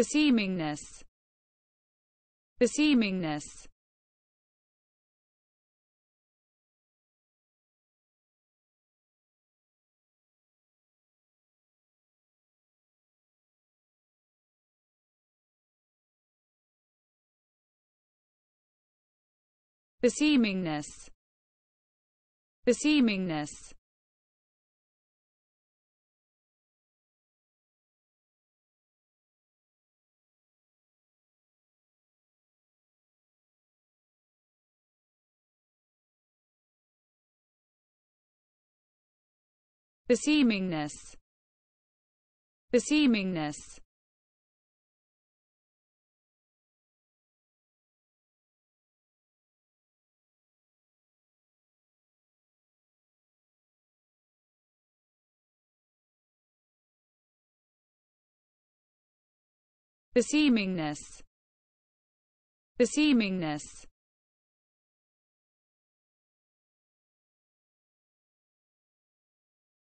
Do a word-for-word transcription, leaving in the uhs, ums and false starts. Beseemingness. Beseemingness. Beseemingness. Beseemingness. Beseemingness. Beseemingness. Beseemingness. Beseemingness.